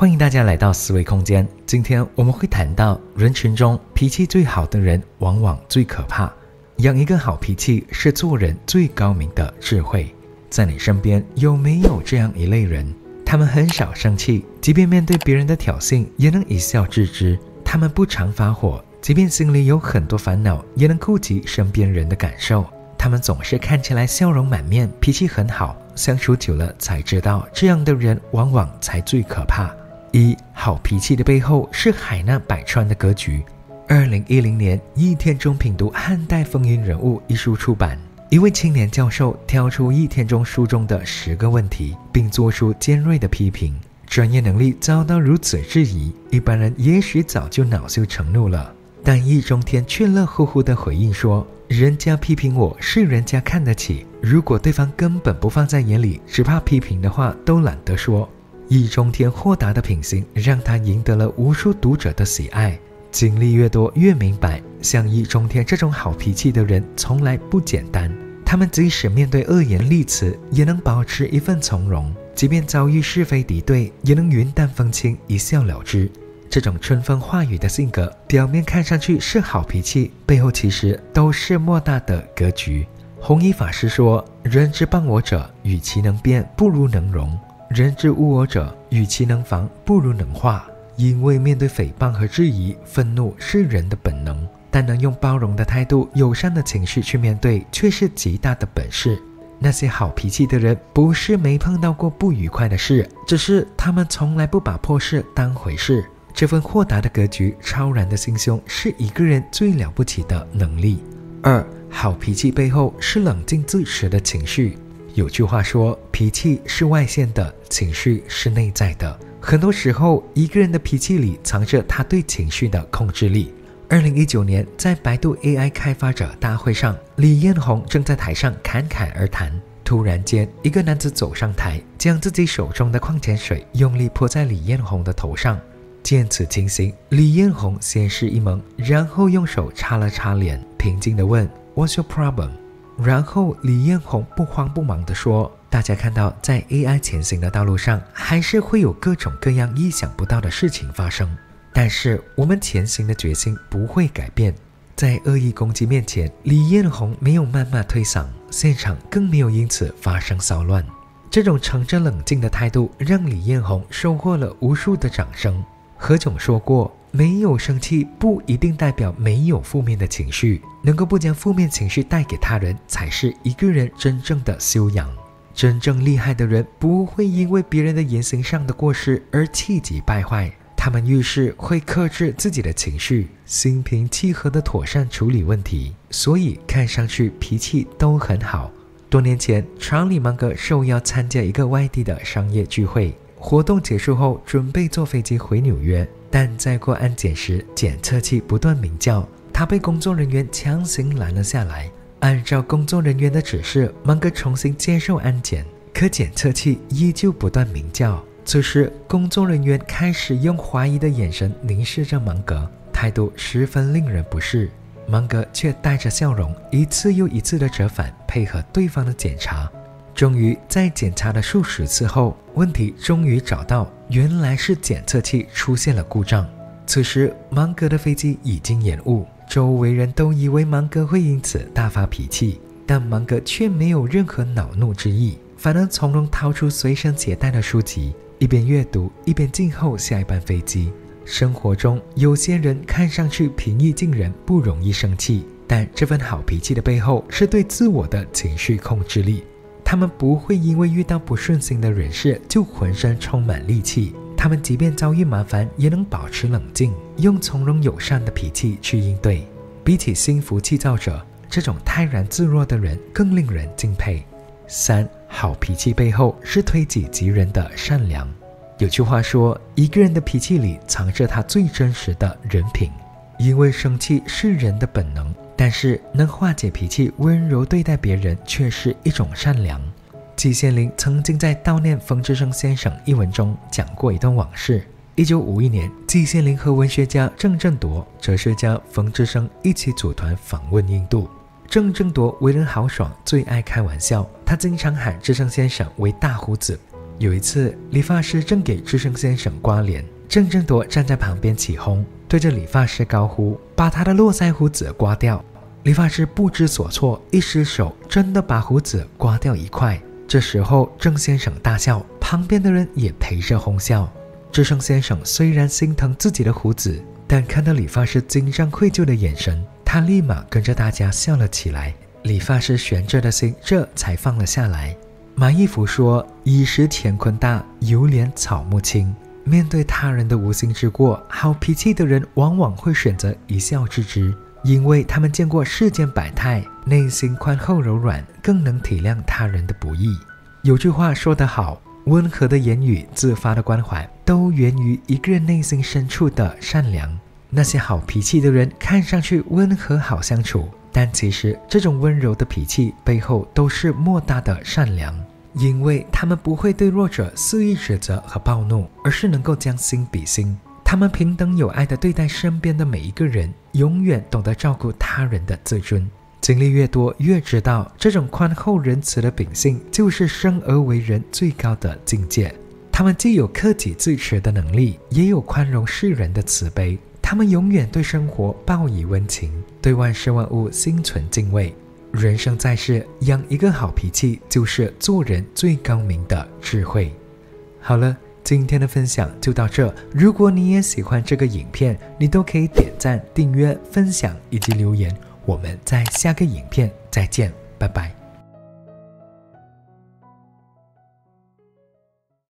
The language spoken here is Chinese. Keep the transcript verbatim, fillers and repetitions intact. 欢迎大家来到思维空间。今天我们会谈到人群中脾气最好的人往往最可怕。养一个好脾气是做人最高明的智慧。在你身边有没有这样一类人？他们很少生气，即便面对别人的挑衅也能一笑置之；他们不常发火，即便心里有很多烦恼也能顾及身边人的感受；他们总是看起来笑容满面，脾气很好。相处久了才知道，这样的人往往才最可怕。一、好脾气的背后是海纳百川的格局。二零一零年，易天中品读《汉代风云人物》一书出版，一位青年教授挑出易天中书中的十个问题，并做出尖锐的批评。专业能力遭到如此质疑，一般人也许早就恼羞成怒了，但易中天却乐乎乎地回应说：“人家批评我是人家看得起，如果对方根本不放在眼里，只怕批评的话都懒得说。”易中天豁达的品行让他赢得了无数读者的喜爱。经历越多越明白，像易中天这种好脾气的人从来不简单。他们即使面对恶言厉词，也能保持一份从容；即便遭遇是非敌对，也能云淡风轻，一笑了之。这种春风化雨的性格，表面看上去是好脾气，背后其实都是莫大的格局。弘一法师说：“人之谤我者，与其能辩，不如能容。人之污我者，与其能防，不如能化。”因为面对诽谤和质疑，愤怒是人的本能，但能用包容的态度、友善的情绪去面对，却是极大的本事。那些好脾气的人，不是没碰到过不愉快的事，只是他们从来不把破事当回事。这份豁达的格局、超然的心胸，是一个人最了不起的能力。二、好脾气背后是冷静自持的情绪。有句话说，脾气是外现的，情绪是内在的。很多时候，一个人的脾气里藏着他对情绪的控制力。二零一九年，在百度 A I 开发者大会上，李彦宏正在台上侃侃而谈，突然间，一个男子走上台，将自己手中的矿泉水用力泼在李彦宏的头上。见此情形，李彦宏先是一懵，然后用手擦了擦脸，平静地问 What's your problem？然后李彦宏不慌不忙地说：“大家看到，在 A I 前行的道路上，还是会有各种各样意想不到的事情发生。但是我们前行的决心不会改变。”在恶意攻击面前，李彦宏没有谩骂推搡，现场更没有因此发生骚乱。这种乘着冷静的态度，让李彦宏收获了无数的掌声。何炅说过，没有生气不一定代表没有负面的情绪，能够不将负面情绪带给他人，才是一个人真正的修养。真正厉害的人不会因为别人的言行上的过失而气急败坏，他们遇事会克制自己的情绪，心平气和地妥善处理问题，所以看上去脾气都很好。多年前，查理芒格受邀参加一个外地的商业聚会，活动结束后准备坐飞机回纽约，但在过安检时，检测器不断鸣叫，他被工作人员强行拦了下来。按照工作人员的指示，芒格重新接受安检，可检测器依旧不断鸣叫。此时，工作人员开始用怀疑的眼神凝视着芒格，态度十分令人不适。芒格却带着笑容，一次又一次的折返，配合对方的检查。终于在检查了数十次后，问题终于找到，原来是检测器出现了故障。此时芒格的飞机已经延误，周围人都以为芒格会因此大发脾气，但芒格却没有任何恼怒之意，反而从容掏出随身携带的书籍，一边阅读一边静候下一班飞机。生活中有些人看上去平易近人，不容易生气，但这份好脾气的背后是对自我的情绪控制力。他们不会因为遇到不顺心的人事就浑身充满戾气，他们即便遭遇麻烦，也能保持冷静，用从容友善的脾气去应对。比起心浮气躁者，这种泰然自若的人更令人敬佩。三、好脾气背后是推己及人的善良。有句话说，一个人的脾气里藏着他最真实的人品。因为生气是人的本能，但是能化解脾气、温柔对待别人却是一种善良。季羡林曾经在悼念冯之生先生一文中讲过一段往事。一九五一年，季羡林和文学家郑振铎、哲学家冯之生一起组团访问印度。郑振铎为人豪爽，最爱开玩笑，他经常喊之生先生为大胡子。有一次，理发师正给智胜先生刮脸，郑振铎站在旁边起哄，对着理发师高呼：“把他的络腮胡子刮掉！”理发师不知所措，一失手真的把胡子刮掉一块。这时候，郑先生大笑，旁边的人也陪着哄笑。智胜先生虽然心疼自己的胡子，但看到理发师紧张愧疚的眼神，他立马跟着大家笑了起来。理发师悬着的心这才放了下来。马一浮说：“一时乾坤大，有脸草木青。”面对他人的无心之过，好脾气的人往往会选择一笑置之，因为他们见过世间百态，内心宽厚柔软，更能体谅他人的不易。有句话说得好，温和的言语、自发的关怀，都源于一个人内心深处的善良。那些好脾气的人看上去温和好相处，但其实这种温柔的脾气背后都是莫大的善良，因为他们不会对弱者肆意指责和暴怒，而是能够将心比心。他们平等友爱地对待身边的每一个人，永远懂得照顾他人的自尊。经历越多，越知道这种宽厚仁慈的秉性就是生而为人最高的境界。他们既有克己自持的能力，也有宽容世人的慈悲。他们永远对生活抱以温情，对万事万物心存敬畏。人生在世，养一个好脾气就是做人最高明的智慧。好了，今天的分享就到这。如果你也喜欢这个影片，你都可以点赞、订阅、分享以及留言。我们在下个影片再见，拜拜。